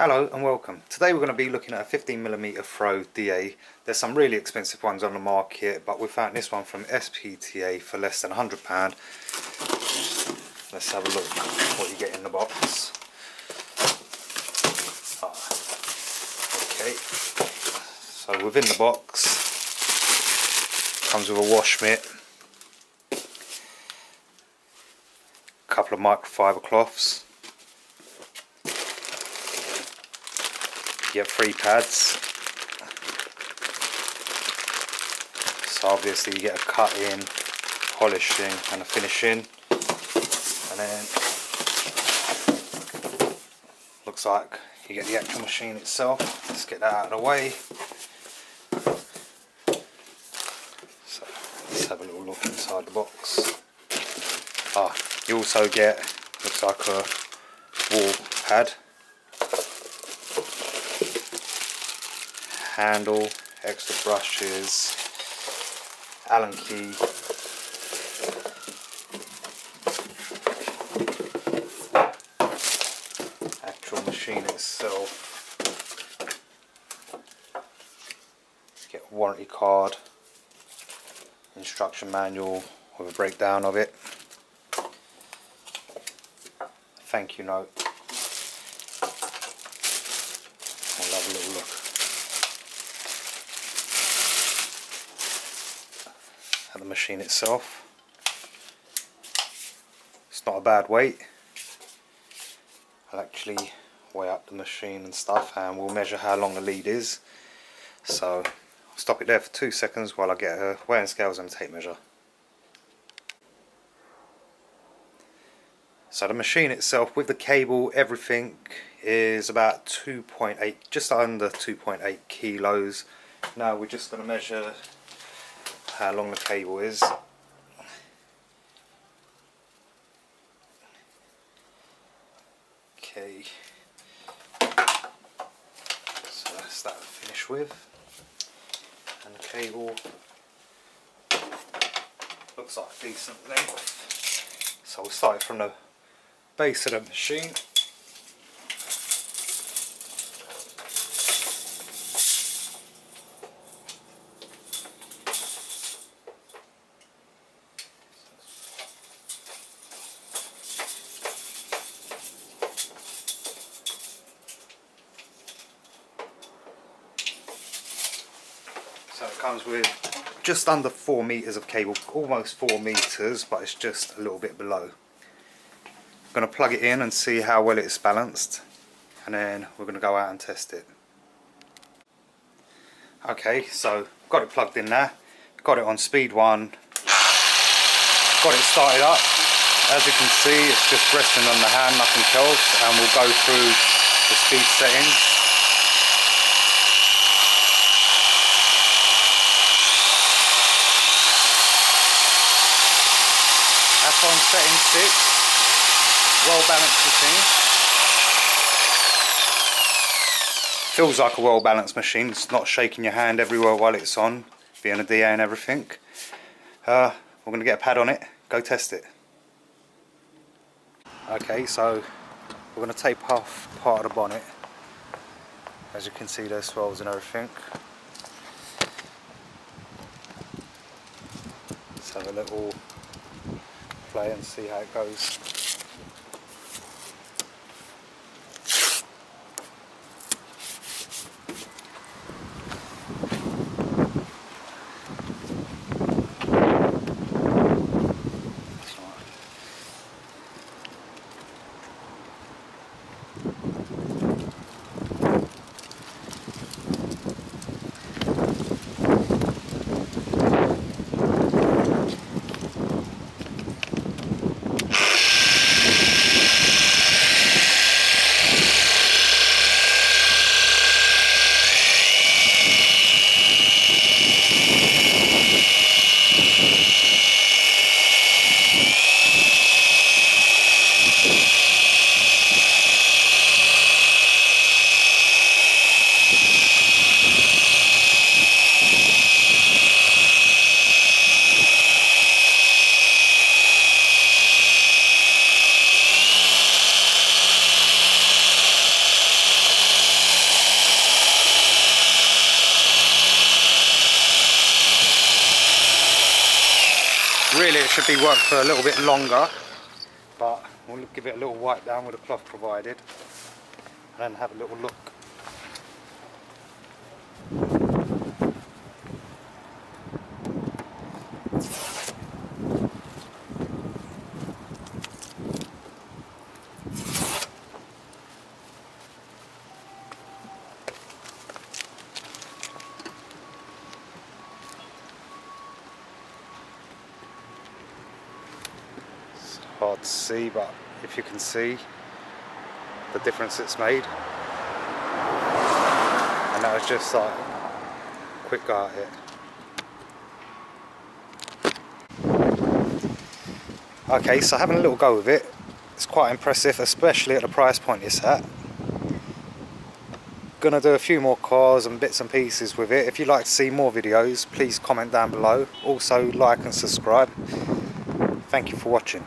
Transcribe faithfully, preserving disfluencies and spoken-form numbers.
Hello and welcome. Today we're going to be looking at a fifteen millimeter throw D A. There's some really expensive ones on the market, but we found this one from S P T A for less than one hundred pounds. Let's have a look what you get in the box. Okay, so within the box comes with a wash mitt, a couple of microfiber cloths. You get three pads, so obviously you get a cut in, polishing and a finishing, and then looks like you get the actual machine itself. Let's get that out of the way. So let's have a little look inside the box. Ah, you also get, looks like a wall pad, handle, extra brushes, Allen key, actual machine itself, get a warranty card, instruction manual with a breakdown of it, thank you note. We'll have a little look. The machine itself, it's not a bad weight. I'll actually weigh up the machine and stuff and we'll measure how long the lead is, so I'll stop it there for two seconds while I get a weighing scales and a tape measure. So the machine itself with the cable, everything, is about two point eight, just under two point eight kilos. Now we're just going to measure how long the cable is. Okay, so that's that to finish with, and the cable looks like a decent length. So we'll start from the base of the machine. So it comes with just under four meters of cable, almost four meters, but it's just a little bit below. I'm going to plug it in and see how well it's balanced, and then we're going to go out and test it. Okay, so got it plugged in there, got it on speed one, got it started up. As you can see, it's just resting on the hand, nothing else, and we'll go through the speed settings. On setting six, well balanced machine. Feels like a well balanced machine. It's not shaking your hand everywhere while it's on, being a D A and everything. Uh, we're going to get a pad on it, go test it. Okay, so we're going to tape off part of the bonnet. As you can see, there's swirls and everything. Let's have a little play and see how it goes. should be worked for a little bit longer, but we'll give it a little wipe down with a cloth provided and then have a little look. Hard to see, but if you can see the difference it's made, and that was just like a quick go at it. Okay, so having a little go with it, it's quite impressive, especially at the price point it's at. Gonna do a few more cars and bits and pieces with it. If you'd like to see more videos, please comment down below. Also like and subscribe. Thank you for watching.